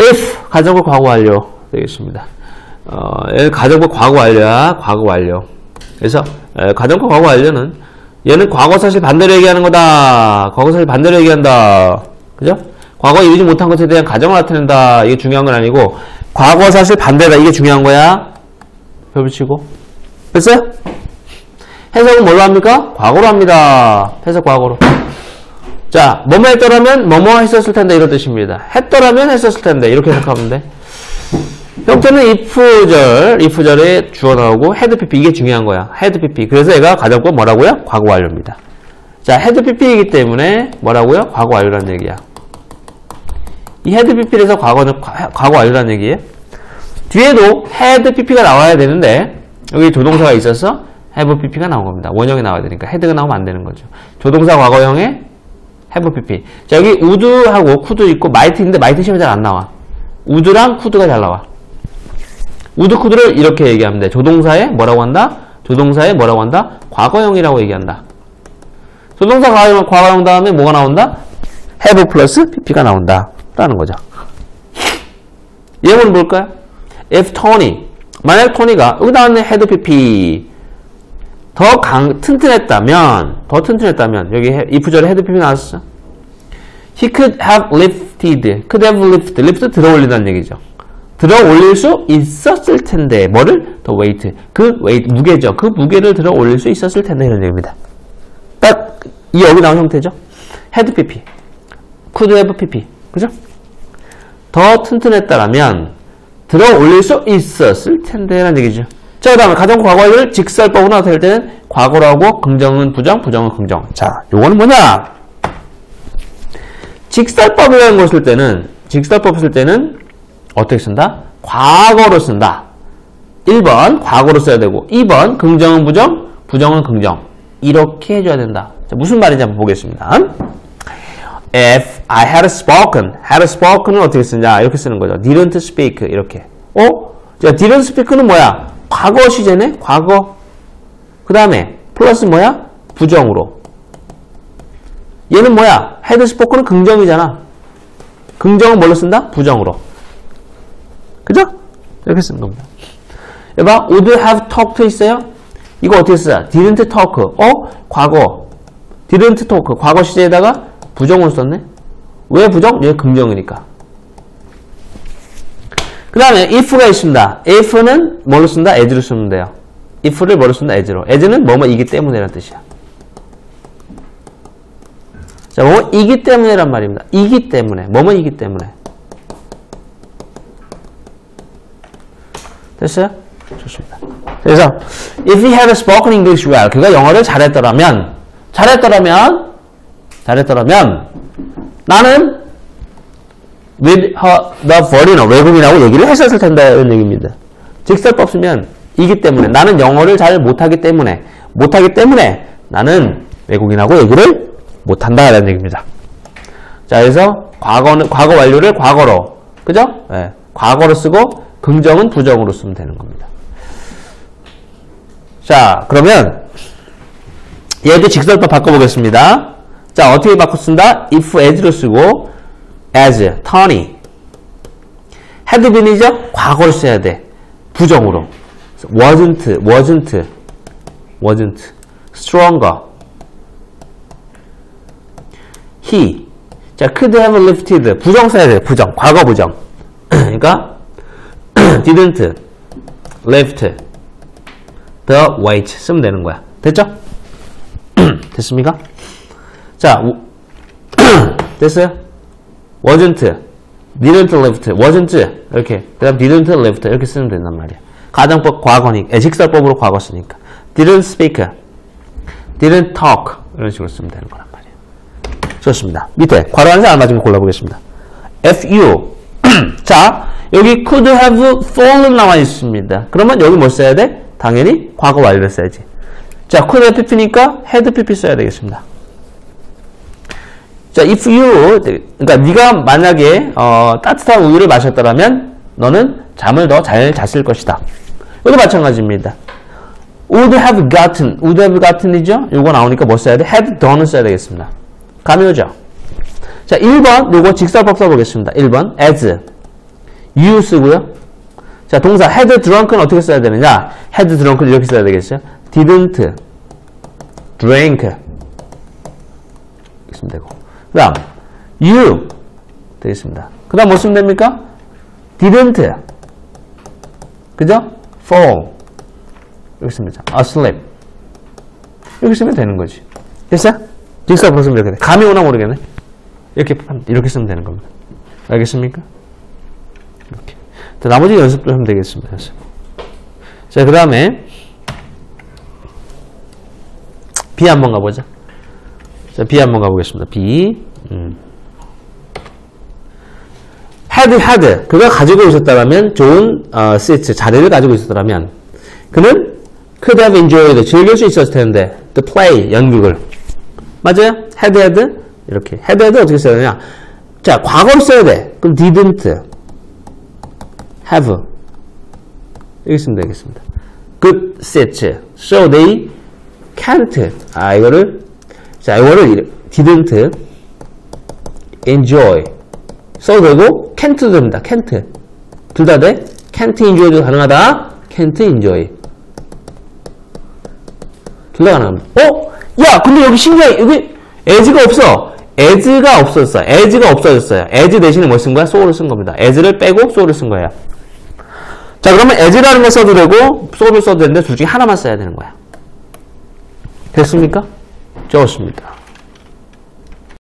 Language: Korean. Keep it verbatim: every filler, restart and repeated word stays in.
if 가정부 과거 완료 되겠습니다. 어, 가정부 과거 완료야 과거 완료. 그래서 에, 가정부 과거 완료는 얘는 과거 사실 반대로 얘기하는 거다. 과거 사실 반대로 얘기한다. 그죠? 과거에 이루지 못한 것에 대한 가정을 나타낸다. 이게 중요한 건 아니고 과거 사실 반대다. 이게 중요한 거야. 표 붙이고. 됐어요? 해석은 뭘로 합니까? 과거로 합니다. 해석 과거로. 자, 뭐뭐 했더라면 뭐뭐 했었을 텐데 이런 뜻입니다. 했더라면 했었을 텐데 이렇게 생각하면 돼. 형태는 if절, if절에 주어 나오고 헤드 pp 이게 중요한 거야. 헤드 pp. 그래서 얘가 가정법 뭐라고요? 과거 완료입니다. 자, 헤드 pp이기 때문에 뭐라고요? 과거 완료라는 얘기야. 이 헤드 pp에서 과거는 과거 완료라는 얘기예요. 뒤에도 헤드 pp가 나와야 되는데 여기 조동사가 있어서 have pp가 나온 겁니다. 원형이 나와야 되니까 헤드가 나오면 안 되는 거죠. 조동사 과거형에 have pp. 자, 여기 would하고 could 있고 might 있는데 might 시험에 잘 안 나와. would랑 could가 잘 나와. would, could를 이렇게 얘기하면 돼. 조동사에 뭐라고 한다? 조동사에 뭐라고 한다? 과거형이라고 얘기한다. 조동사 과거형, 과거형 다음에 뭐가 나온다? have 플러스 pp가 나온다. 라는 거죠. 예문은 뭘까요? if Tony, 만약 토니가 여기 나왔네 had pp 더 강, 튼튼했다면, 더 튼튼했다면, 여기 if절에 had pp 나왔었죠. He could have lifted, could have lifted, lift 들어올린다는 얘기죠. 들어올릴 수 있었을 텐데, 뭐를? The weight, 그 weight, 무게죠. 그 무게를 들어올릴 수 있었을 텐데, 이런 얘기입니다. 딱, 이 여기 나온 형태죠. had pp, could have pp, 그죠? 더 튼튼했다라면, 들어올릴 수 있었을 텐데, 라는 얘기죠. 자, 그 다음에 가정 과거를 직설법으로 나타낼 때는 과거라고 긍정은 부정, 부정은 긍정. 자, 요거는 뭐냐? 직설법이라는 걸 쓸 때는 직설법 쓸 때는 어떻게 쓴다? 과거로 쓴다. 일 번 과거로 써야 되고 이 번 긍정은 부정, 부정은 긍정. 이렇게 해줘야 된다. 자, 무슨 말인지 한번 보겠습니다. If I had spoken, had spoken은 어떻게 쓰냐? 이렇게 쓰는 거죠. didn't speak 이렇게. 어? 자, didn't speak는 뭐야? 과거 시제네? 과거. 그 다음에 플러스 뭐야? 부정으로. 얘는 뭐야? had spoken은 긍정이잖아. 긍정은 뭘로 쓴다? 부정으로. 그죠? 이렇게 쓰는 겁니다. 얘봐, would have talked 있어요? 이거 어떻게 쓰냐? didn't talk. 어? 과거. didn't talk. 과거 시제에다가 부정으로 썼네? 왜 부정? 얘 긍정이니까. 그 다음에 if가 있습니다. if는 뭘로 쓴다? as로 쓰면 돼요. if를 뭘로 쓴다? as로. as는 뭐뭐이기 때문에라는 뜻이야. 자, 뭐뭐이기 때문에란 말입니다. 이기 때문에. 뭐뭐이기 때문에. 됐어요? 좋습니다. 그래서 if he had spoken English well, 그가 영어를 잘했더라면 잘했더라면 잘했더라면 나는 with her, the foreigner, 외국인이라고 얘기를 했었을 텐데, 이런 얘기입니다. 직설법 쓰면, 이기 때문에, 나는 영어를 잘 못하기 때문에, 못하기 때문에, 나는 외국인하고 얘기를 못한다, 라는 얘기입니다. 자, 그래서, 과거는, 과거 완료를 과거로, 그죠? 예, 과거로 쓰고, 긍정은 부정으로 쓰면 되는 겁니다. 자, 그러면, 얘도 직설법 바꿔보겠습니다. 자, 어떻게 바꿔 쓴다? if, as로 쓰고, as, Tony, had been이죠? 과거를 써야 돼. 부정으로. wasn't, wasn't, wasn't, stronger, he. 자, could have lifted. 부정 써야 돼. 부정. 과거 부정. 그러니까 didn't lift the weight 쓰면 되는 거야. 됐죠? 됐습니까? 자, 됐어요? wasn't, didn't lift, wasn't 이렇게 그 다음 didn't lift 이렇게 쓰면 된단 말이야. 가정법 과거니까 직설법으로 과거 쓰니까 didn't speak, didn't talk 이런 식으로 쓰면 되는 거란 말이야. 좋습니다. 밑에 괄호 안에서 알맞으면 골라보겠습니다. fu 자, 여기 could have fallen 나와 있습니다. 그러면 여기 뭐 써야 돼? 당연히 과거 완료를 써야지. 자, could have pp니까 had pp 써야 되겠습니다. 자, if you, 그러니까 네가 만약에 어, 따뜻한 우유를 마셨더라면 너는 잠을 더 잘 잤을 것이다. 이것도 마찬가지입니다. would have gotten, would have gotten이죠? 요거 나오니까 뭐 써야 돼? had done을 써야 되겠습니다. 감이 오죠? 자, 일 번 요거 직설법 써보겠습니다. 일 번 as, you 쓰고요. 자, 동사 had drunk는 어떻게 써야 되느냐? had drunk는 이렇게 써야 되겠죠? didn't drink 이렇게 쓰면 되고, 그 다음 you 되겠습니다. 그 다음 뭐 쓰면 됩니까? didn't, 그죠? fall 이렇게 쓰면 되죠. asleep 이렇게 쓰면 되는 거지. 됐어? 직사 보시면 이렇게 돼. 감이 오나 모르겠네. 이렇게 이렇게 쓰면 되는 겁니다. 알겠습니까? 이렇게. 자, 나머지 연습도 하면 되겠습니다. 연습. 자, 그 다음에 B 한번 가보자. 자, B 한번 가보겠습니다. B. 음. had, had. 그가 가지고 있었다라면, 좋은 어, seat, 자리를 가지고 있었다라면, 그는 could have enjoyed, 즐길 수 있었을 텐데, the play, 연극을. 맞아요? had, had. 이렇게. had, had 어떻게 써야 되냐? 자, 과거를 써야 돼. 그럼 didn't have. 이렇게 쓰면 되겠습니다. good seats. So they can't. 아, 이거를. 자, 이거를 didn't enjoy. 써도 되고, can't 됩니다. can't. 둘 다 돼. can't enjoy도 가능하다. can't enjoy. 둘 다 가능합니다. 어? 야, 근데 여기 신기해. 여기 as가 없어. as가 없었어. as가 없어졌어요. as 대신에 뭘 쓴 거야? so를 쓴 겁니다. as를 빼고 so를 쓴 거예요. 자, 그러면 as라는 걸 써도 되고 so를 써도 되는데 둘 중에 하나만 써야 되는 거야. 됐습니까? 좋습니다.